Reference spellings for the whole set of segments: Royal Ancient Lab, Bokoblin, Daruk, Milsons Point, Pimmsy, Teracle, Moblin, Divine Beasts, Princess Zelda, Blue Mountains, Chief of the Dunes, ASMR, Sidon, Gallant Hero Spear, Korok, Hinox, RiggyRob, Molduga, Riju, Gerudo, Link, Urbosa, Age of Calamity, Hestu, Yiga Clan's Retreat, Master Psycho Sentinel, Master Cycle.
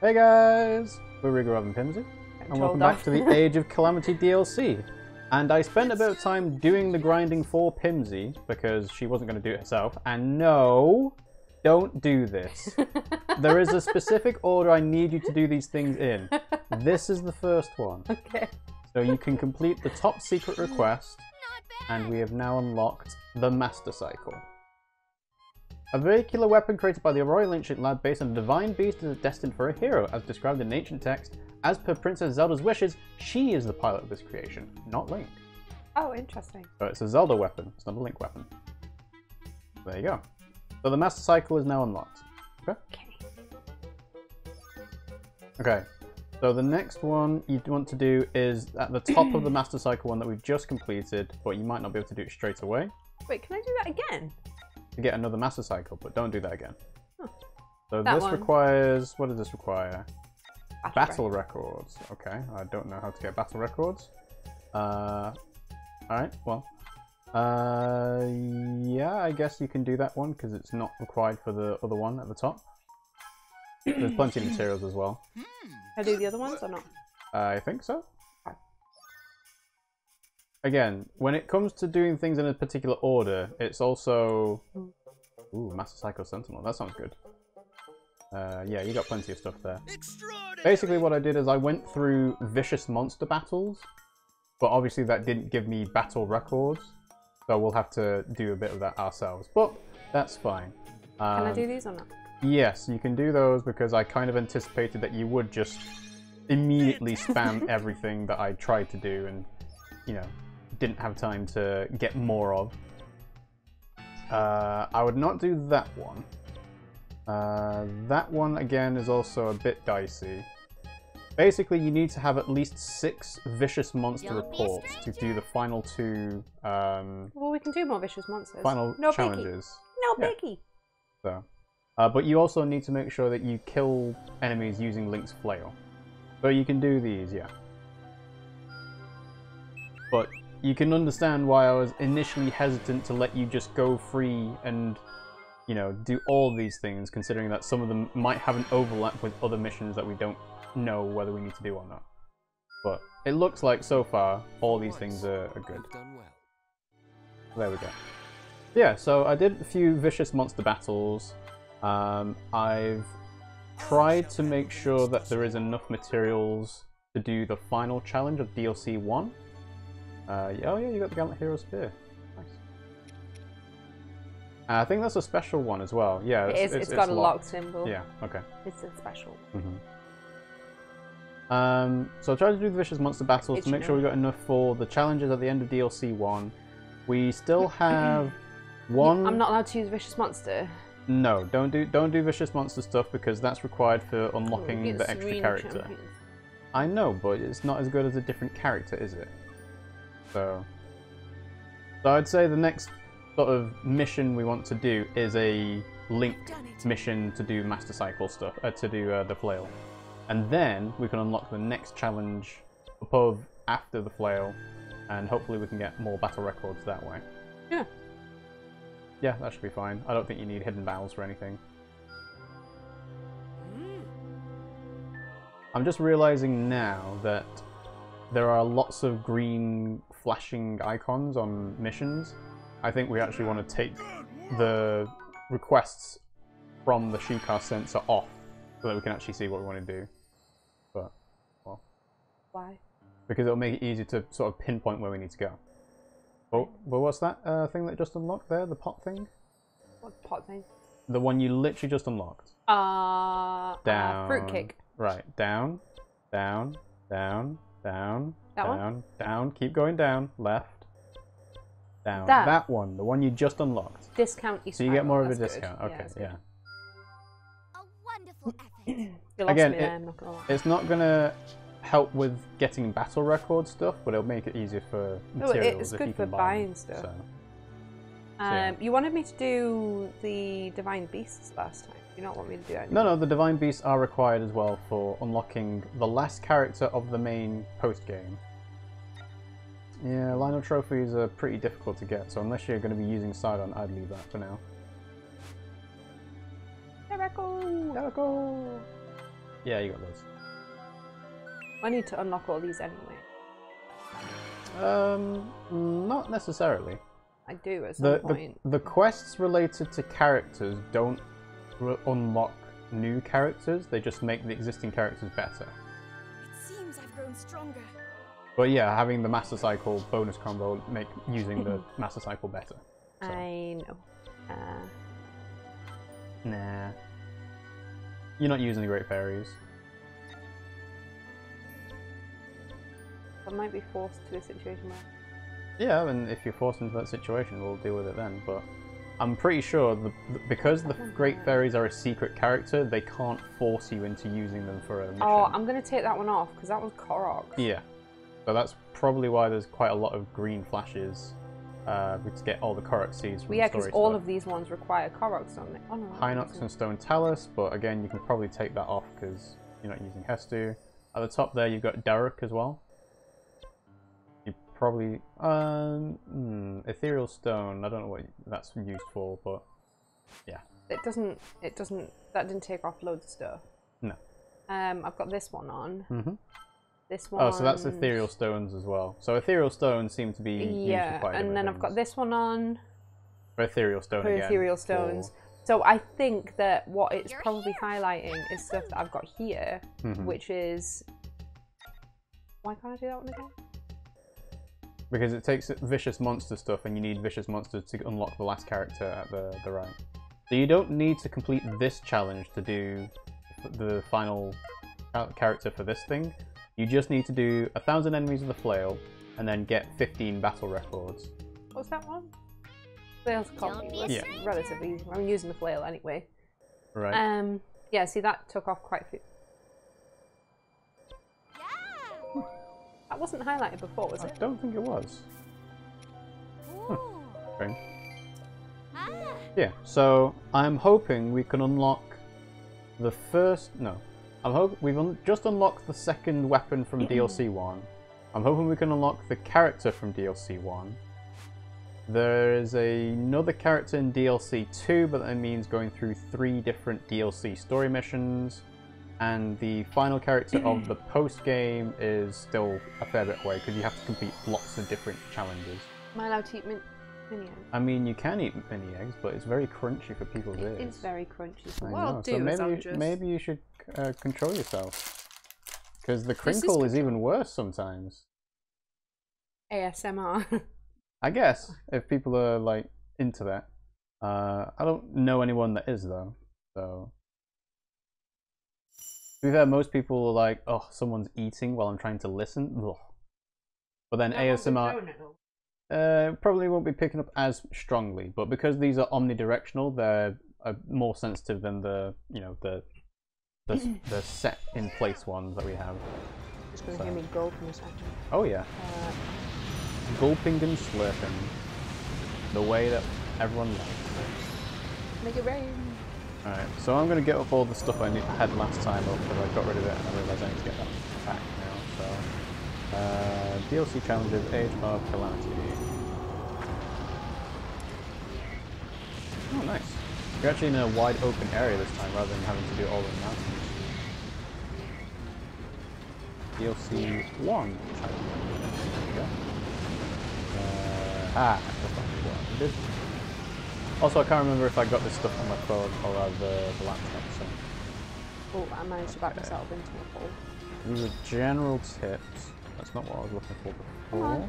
Hey guys, we're RiggyRob and Pimmsy, and welcome back to the Age of Calamity DLC. And I spent a bit of time doing the grinding for Pimmsy, because she wasn't going to do it herself, and no, don't do this. There is a specific order I need you to do these things in. This is the first one. Okay. So you can complete the top secret request, and we have now unlocked the Master Cycle. A vehicular weapon created by the Royal Ancient Lab based on Divine Beasts is destined for a hero, as described in ancient text. As per Princess Zelda's wishes, she is the pilot of this creation, not Link. Oh, interesting. So it's a Zelda weapon, it's not a Link weapon. There you go. So the Master Cycle is now unlocked. Okay? Okay. So the next one you want to do is at the top of the Master Cycle one that we've just completed, but you might not be able to do it straight away. Wait, can I do that again? To get another Master Cycle, but don't do that again. Huh. So that this one requires, what does this require? Battle records. Okay, I don't know how to get battle records. Alright, well. Yeah, I guess you can do that one because it's not required for the other one at the top. There's plenty of materials as well. Can I do the other ones or not? I think so. Again, when it comes to doing things in a particular order, it's also... Ooh, Master Psycho Sentinel, that sounds good. Yeah, you got plenty of stuff there. Basically what I did is I went through vicious monster battles, but obviously that didn't give me battle records, so we'll have to do a bit of that ourselves, but that's fine. Can I do these or not? Yes, you can do those because I kind of anticipated that you would just immediately spam everything that I tried to do and, you know, didn't have time to get more of. I would not do that one. That one, again, is also a bit dicey. Basically, you need to have at least 6 vicious monster reports to do the final two... well, we can do more vicious monsters. Final challenges. No biggie. So, but you also need to make sure that you kill enemies using Link's flail. So you can do these, yeah. But you can understand why I was initially hesitant to let you just go free and, you know, do all these things, considering that some of them might have an overlap with other missions that we don't know whether we need to do or not. But it looks like so far all these things are good. There we go. Yeah, so I did a few vicious monster battles. I've tried to make sure that there is enough materials to do the final challenge of DLC 1. Oh yeah, you got the Gallant Hero Spear. Nice. I think that's a special one as well. Yeah, it's got a locked symbol. Yeah, okay. It's a special. Mm-hmm. So I tried to do the vicious monster battles to make sure we got enough for the challenges at the end of DLC 1. We still have one. I'm not allowed to use vicious monster. No, don't do vicious monster stuff because that's required for unlocking the extra character. Champions. I know, but it's not as good as a different character, is it? So I'd say the next sort of mission we want to do is a linked mission to do Master Cycle stuff, to do the flail. And then we can unlock the next challenge above after the flail, and hopefully we can get more battle records that way. Yeah. Yeah, that should be fine. I don't think you need hidden battles for anything. I'm just realizing now that there are lots of green flashing icons on missions. I think we actually want to take the requests from the Shikar sensor off so that we can actually see what we want to do. But, well. Why? Because it'll make it easier to sort of pinpoint where we need to go. Oh, but what's that thing that just unlocked there? The pot thing? What pot thing? The one you literally just unlocked. Down. Fruitcake. Right. Down. Down. Down. Down, that down, one? Down, keep going down, left, down. That one, the one you just unlocked. Discount East. So you get more of a discount. Good. Okay, yeah. A wonderful effort. You lost again, me there, I'm not gonna lie. It's not going to help with getting battle record stuff, but it'll make it easier for materials. Oh, it's good for buying stuff. So. Yeah. You wanted me to do the Divine Beasts last time. You don't want me to do that anymore. No, the Divine Beasts are required as well for unlocking the last character of the main post-game. Yeah, Lionel trophies are pretty difficult to get, so unless you're going to be using Sidon, I'd leave that for now. Teracle! Teracle! Yeah, you got those. I need to unlock all these anyway. Not necessarily. I do at some point. The quests related to characters don't unlock new characters, they just make the existing characters better. It seems I've grown stronger. But yeah, having the Master Cycle bonus combo will make using the Master Cycle better. So. I know. Nah. You're not using the Great Fairies. I might be forced to a situation where... Yeah, I mean, if you're forced into that situation, we'll deal with it then, but... I'm pretty sure because the Great Fairies are a secret character, they can't force you into using them for a mission. Oh, I'm going to take that one off, because that was Korok. Yeah. So that's probably why there's quite a lot of green flashes. We just get all the Korok seeds from the story. Yeah, because all of these ones require Koroks, don't they? Oh, no, Hinox and Stone Talus, but again, you can probably take that off, because you're not using Hestu. At the top there, you've got Daruk as well. Probably ethereal stone. I don't know what that's used for, but yeah. It doesn't. That didn't take off loads of stuff. No. I've got this one on. Mhm. This one. Oh, so that's ethereal stones as well. So ethereal stones seem to be used for quite a bit. And then I've got this one on. For ethereal stone again. For ethereal stones. So I think that what it's probably highlighting is stuff that I've got here, which is. Why can't I do that one again? Because it takes vicious monster stuff, and you need vicious monsters to unlock the last character at the rank. So you don't need to complete this challenge to do the final character for this thing. You just need to do 1,000 enemies with the flail, and then get 15 battle records. What's that one? Flail's copy. Yeah. Relatively easy. I'm using the flail anyway. Right. Yeah. See, that took off quite a few. That wasn't highlighted before, was it? I don't think it was. Huh. Strange. Yeah, so I'm hoping we can unlock the first... No. I'm hoping we've just unlocked the second weapon from DLC 1. I'm hoping we can unlock the character from DLC 1. There is another character in DLC 2, but that means going through 3 different DLC story missions. And the final character of the post-game is still a fair bit away, because you have to complete lots of different challenges. Am I allowed to eat mini eggs? I mean, you can eat mini eggs, but it's very crunchy for people's ears. It's very crunchy. So what I'll do so is maybe you should control yourself. Because the crinkle is even worse sometimes. ASMR. I guess, if people are, like, into that. I don't know anyone that is, though, so... To be fair, most people are like, oh, someone's eating while I'm trying to listen. Ugh. But then that ASMR probably won't be picking up as strongly. But because these are omnidirectional, they're more sensitive than the, you know, the set in place ones that we have. It's going to hear me gulping a second. Oh, yeah. Gulping and slurping. The way that everyone likes it. Make it rain. Alright, so I'm going to get up all the stuff I had last time up, but I got rid of it and I realised I need to get that back now, so... DLC challenges, Age of Calamity. Oh, nice. You're actually in a wide open area this time, rather than having to do all the mountains. DLC 1 challenge. There we go. That's not what I did. Also, I can't remember if I got this stuff on my phone or the laptop, so... Oh, I managed to back myself into a hole. These are general tips. That's not what I was looking for before.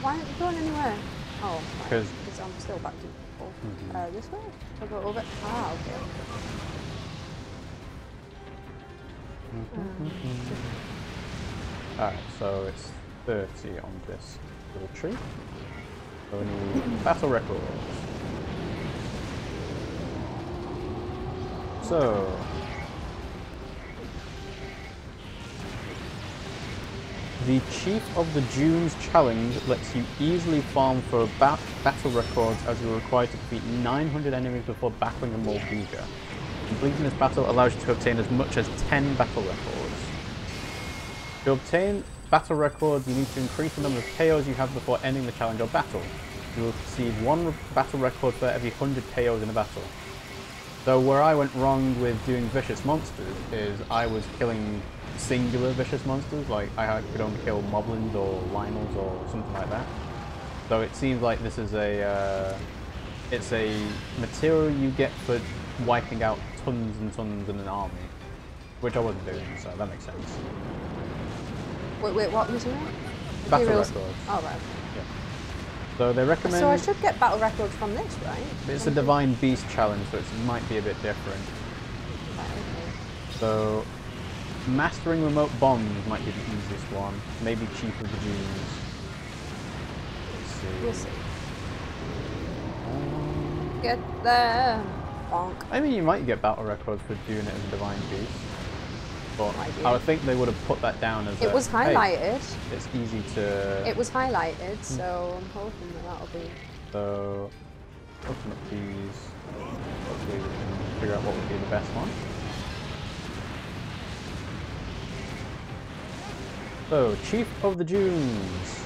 Why aren't you going anywhere? Oh, because right. I'm still back to the hole. This way? I'll go over. Ah, okay. Alright, so it's 30 on this little tree. So we need battle records. So... The Chief of the Dunes challenge lets you easily farm for battle records, as you're required to defeat 900 enemies before battling a Molduga. Completing this battle allows you to obtain as much as 10 battle records. To obtain battle records, you need to increase the number of KOs you have before ending the challenge or battle. You will receive 1 battle record for every 100 KOs in a battle. Though where I went wrong with doing vicious monsters is I was killing singular vicious monsters, like I could only kill moblins or lynels or something like that. So it seems like this is a, it's a material you get for wiping out tons and tons in an army, which I wasn't doing, so that makes sense. Wait, what was it? Battle records. Oh, right. Yeah. So they recommend... So I should get battle records from this, right? It's a Divine Beast challenge, so it might be a bit different. Right, okay. So, mastering remote bombs might be the easiest one. Maybe Chief of the Dunes. We'll see. Get there. Bonk. I mean, you might get battle records for doing it as a Divine Beast, but I would think they would have put that down as. It was highlighted. Hey, it's easy to. It was highlighted, so I'm hoping that that'll be. So, open up these. Hopefully, we can figure out what would be the best one. So, Chief of the Dunes.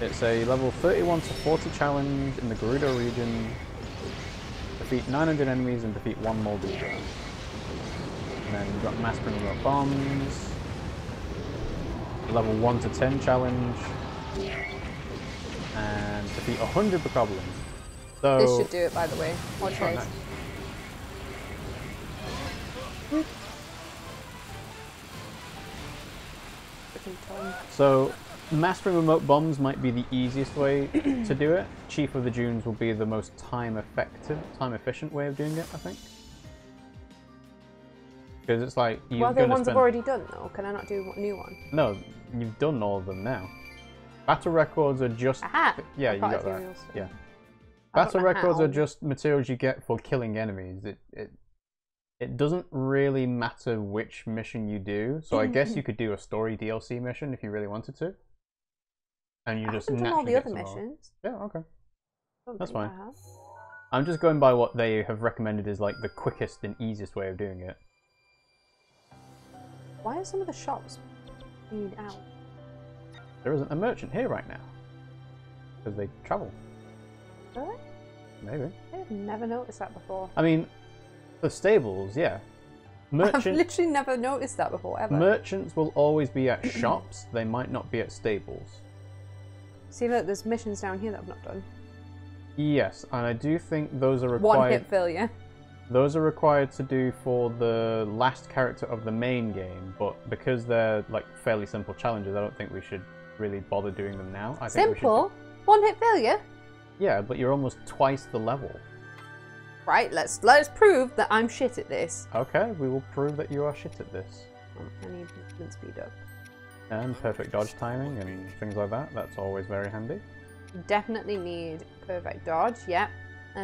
It's a level 31 to 40 challenge in the Gerudo region. Defeat 900 enemies and defeat 1 Molduga. And then you've got Mastering Remote Bombs. Level 1 to 10 challenge. And defeat 100 Bokoblins. So this should do it, by the way. Watch out. So... Mastering remote bombs might be the easiest way to do it. Chief of the Dunes will be the most time efficient way of doing it, I think. Because it's like you're well, the ones spend... I've already done though. Can I not do a new one? No, you've done all of them now. Battle records are just yeah, you got that. Yeah, battle records are just materials you get for killing enemies. It doesn't really matter which mission you do, so I guess you could do a story DLC mission if you really wanted to. And you just naturally all the other missions. Yeah, okay. That's fine. I'm just going by what they have recommended is like the quickest and easiest way of doing it. Why are some of the shops being out? There isn't a merchant here right now. Because they travel. Really? Maybe. I've never noticed that before. I mean, for stables, yeah. Merchants, I've literally never noticed that before, ever. Merchants will always be at shops, they might not be at stables. See, look, there's missions down here that I've not done. Yes, and I do think those are required... One hit failure. Those are required to do for the last character of the main game, but because they're like fairly simple challenges, I don't think we should really bother doing them now. I think simple? One hit failure? Yeah, but you're almost twice the level. Right, let's prove that I'm shit at this. Okay, we will prove that you are shit at this. I need movement speed up. And perfect dodge timing and things like that. That's always very handy. Definitely need perfect dodge, yep. We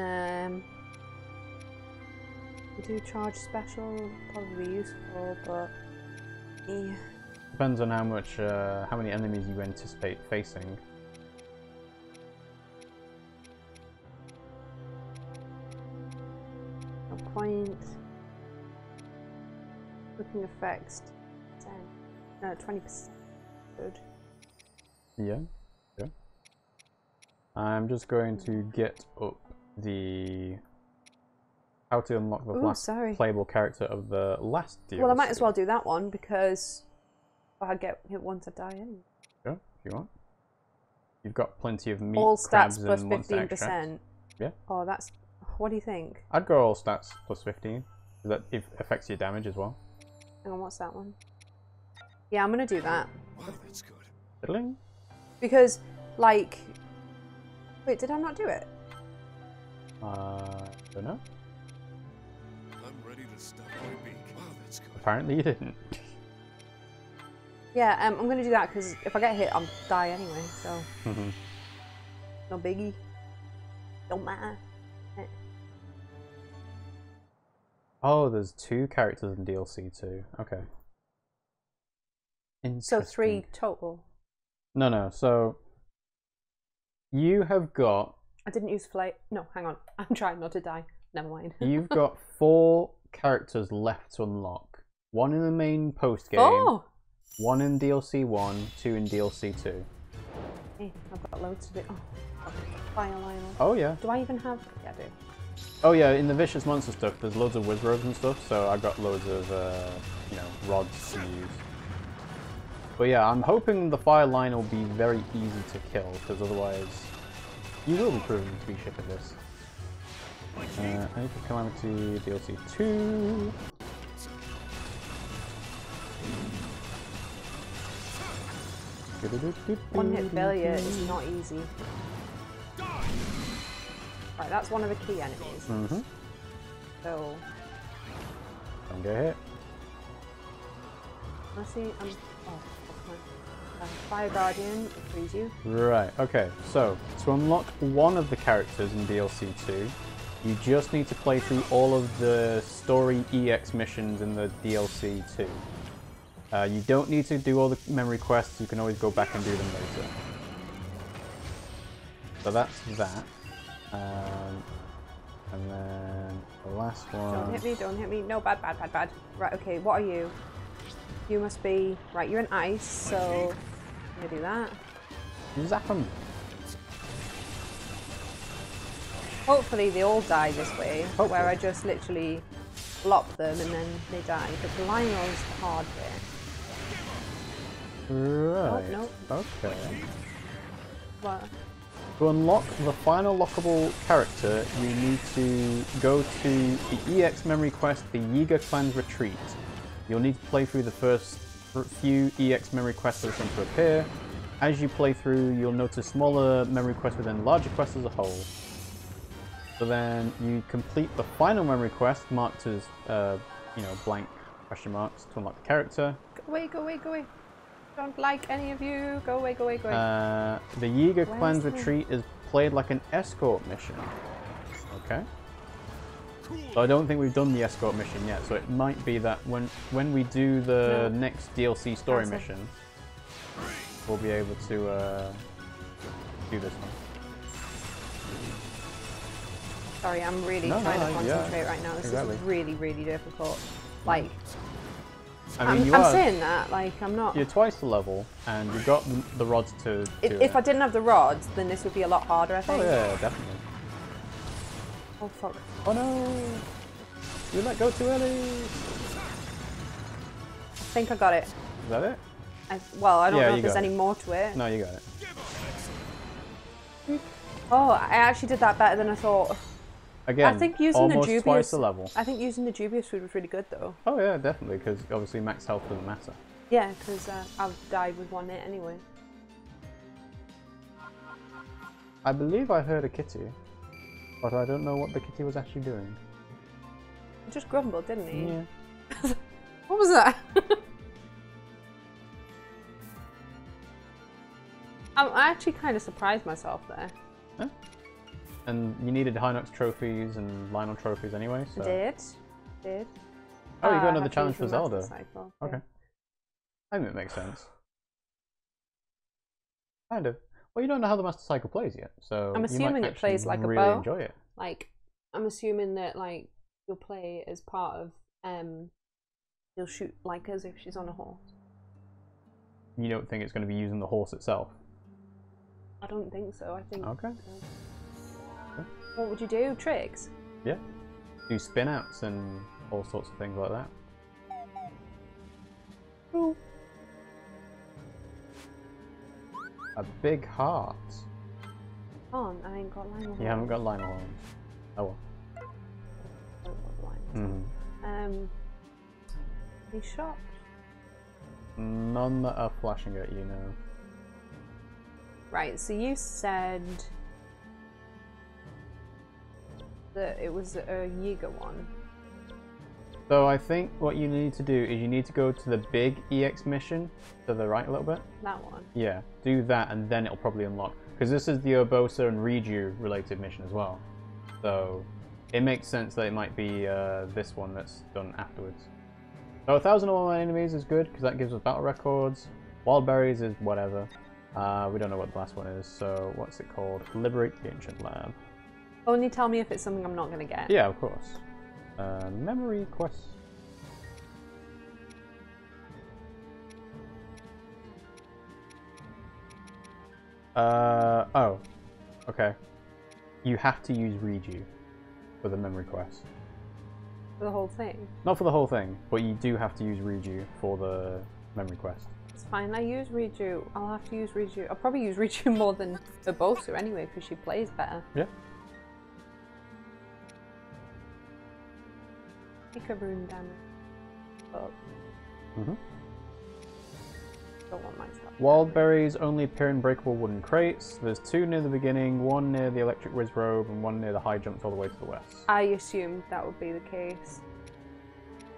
do charge special, probably useful, but... Yeah. Depends on how many enemies you anticipate facing. Point. Looking effects 20%. Good. Yeah. Yeah. I'm just going to get up the how to unlock the last playable character of the last DLC. Well, I might as well do that one because I get hit once I die anyway. Yeah, if you want. You've got plenty of meat, all crabs, stats plus and 15%. Yeah. Oh, that's. What do you think? I'd go all stats plus 15. That affects your damage as well. Hang on, what's that one? Yeah, I'm gonna do that. Well, that's good. Fiddling? Because, like... Wait, did I not do it? I don't know. I'm ready to stop my beak. Wow, that's good. Apparently you didn't. Yeah, I'm gonna do that because if I get hit, I'll die anyway, so... No biggie. Don't matter. Oh, there's two characters in DLC too. Okay. So 3 total. No. So you have got. I didn't use flight. No, hang on. I'm trying not to die. Never mind. You've got 4 characters left to unlock. 1 in the main post game. Oh. 1 in DLC 1, 2 in DLC 2. Hey, I've got loads to do. Oh, fire Lionel. Oh yeah. Do I even have? Yeah, I do. Oh yeah, in the Vicious Monster stuff, there's loads of whiz robes and stuff, so I got loads of, you know, rods to use. But yeah, I'm hoping the fire line will be very easy to kill, because otherwise you will be proven to be shit at this. Age of Calamity DLC 2. One hit failure is not easy. Right, that's one of the key enemies. Mm-hmm. So don't get hit. I see. Fire Guardian frees you. Right. Okay. So to unlock one of the characters in DLC 2, you just need to play through all of the story EX missions in the DLC 2. You don't need to do all the memory quests. You can always go back and do them later. So that's that. And then the last one. Don't hit me! Don't hit me! No, bad, bad, bad, bad. Right. Okay. What are you? You must be right. You're an ice, so I'm gonna do that. Zap them. Hopefully they all die this way, hopefully. Where I just literally flop them and then they die. But the Lionel's the hard bit. Right. Nope, nope. Okay. What? To unlock the final lockable character, you need to go to the EX memory quest, the Yiga Clan's Retreat. You'll need to play through the first few EX memory quests that are going to appear. As you play through, you'll notice smaller memory quests within larger quests as a whole. So then you complete the final memory quest, marked as, you know, blank question marks to unlock the character. Go away, go away, go away. Don't like any of you. Go away, go away, go away. The Yiga Clan's Retreat is played like an escort mission. Okay. So I don't think we've done the escort mission yet, so it might be that when we do the next DLC story mission, we'll be able to do this one. Sorry, I'm really trying to concentrate right now. This is really, really difficult. Like, I mean, I'm saying that, like, I'm not... You're twice the level, and you've got the rods to If I didn't have the rods, then this would be a lot harder, I think. Oh, yeah, definitely. Oh, fuck. Oh, no! You let go too early! I think I got it. Is that it? Well, I don't know if there's any more to it. No, you got it. Oh, I actually did that better than I thought. Again, I think using the dubious, twice the level. I think using the dubious food was really good, though. Oh yeah, definitely, because obviously max health doesn't matter. Yeah, because I've died with one hit anyway. I believe I heard a kitty, but I don't know what the kitty was actually doing. He just grumbled, didn't he? Yeah. What was that? I'm actually kind of surprised myself there. Huh? And you needed Hinox trophies and Lionel trophies anyway, so... Did. Oh, you got another challenge for Zelda. Cycle, yeah. Okay. I mean, it makes sense. Kind of. Well, you don't know how the Master Cycle plays yet, so... I'm assuming it plays like a bow. Really enjoy it. Like, I'm assuming that, like, you'll play as part of... you'll shoot, like, as if she's on a horse. You don't think it's going to be using the horse itself? I don't think so, I think... Okay. What would you do? Tricks? Yeah. Do spin-outs and all sorts of things like that. Ooh. A big heart. Oh, I ain't got Lionel. You haven't got Lionel on. Oh well. I don't got Lionel. Any shots? None that are flashing at you now. Right, so you said... that it was a Yiga one. So I think what you need to do is you need to go to the big EX mission to the right a little bit. That one? Yeah, do that and then it'll probably unlock. Because this is the Urbosa and Riju related mission as well. So it makes sense that it might be this one that's done afterwards. So 1001 My Enemies is good because that gives us battle records. Wild Berries is whatever. We don't know what the last one is, so what's it called? Liberate the Ancient Lab. Only tell me if it's something I'm not going to get. Yeah, of course. Memory quest. Oh. Okay. You have to use Riju. with a memory quest. For the whole thing? Not for the whole thing, but you do have to use Riju for the memory quest. It's fine, I use Riju. I'll have to use Riju. I'll probably use Riju more than Urbosa anyway, because she plays better. Yeah. Make a rune damage. Oh. Mm-hmm. Don't want mine to. Wild berries only appear in breakable wooden crates. There's two near the beginning, one near the electric whiz robe, and one near the high jumps all the way to the west. I assumed that would be the case.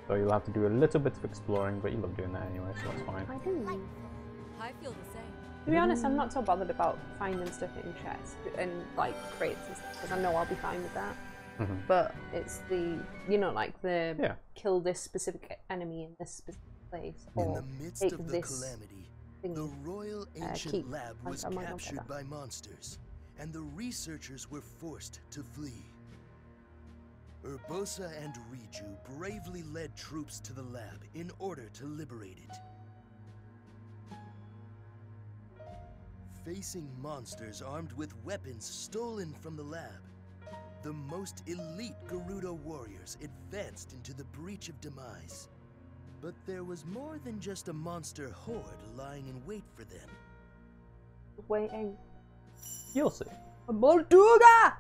So you'll have to do a little bit of exploring, but you love doing that anyway, so that's fine. I do. I feel the same. To be honest, I'm not so bothered about finding stuff in chests and like crates and stuff, because I know I'll be fine with that. Mm-hmm. But it's the, you know, like the kill this specific enemy in this specific place, or take this calamity, thing. The Royal Ancient Lab was captured by monsters, and the researchers were forced to flee. Urbosa and Riju bravely led troops to the lab in order to liberate it. Facing monsters armed with weapons stolen from the lab, the most elite Gerudo warriors advanced into the breach of demise. But there was more than just a monster horde lying in wait for them. Waiting. You'll see. A Molduga!